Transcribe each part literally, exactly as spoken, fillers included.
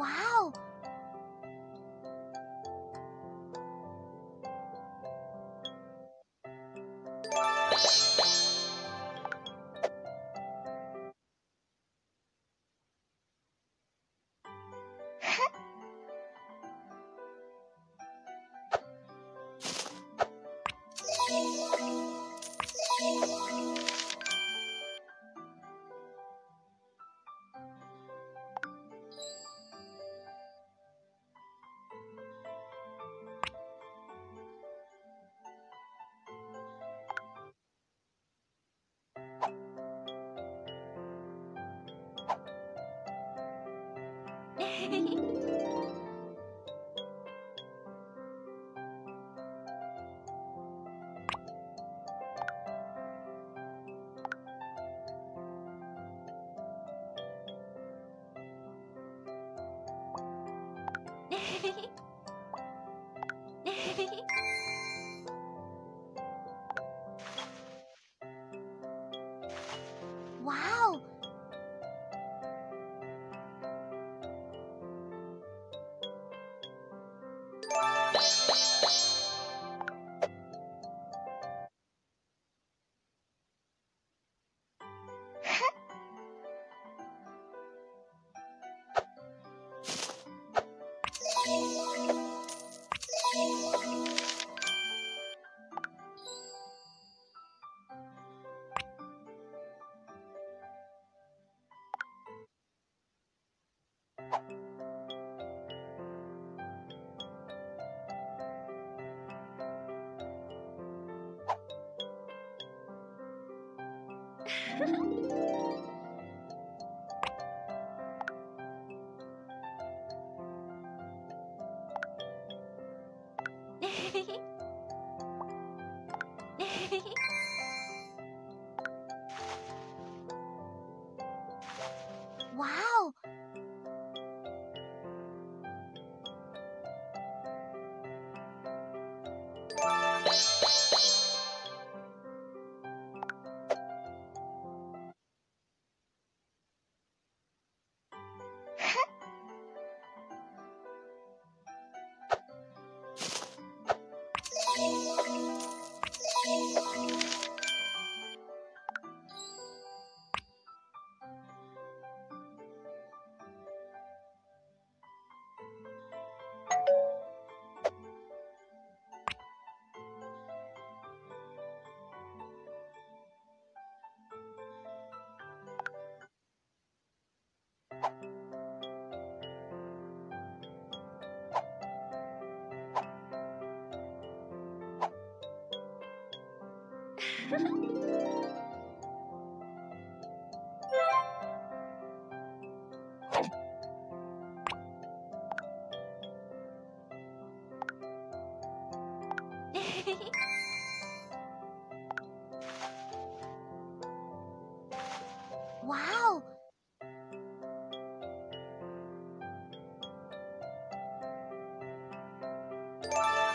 Wow! Wow! Wow! Wow!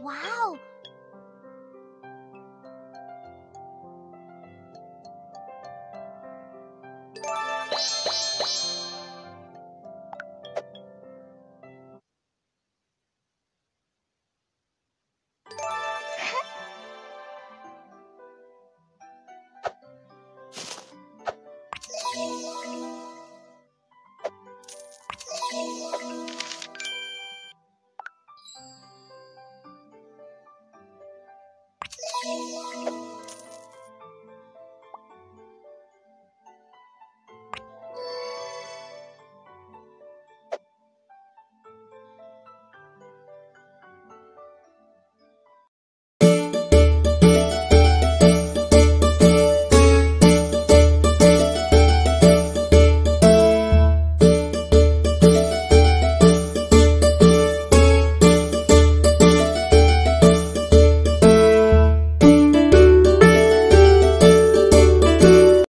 Wow!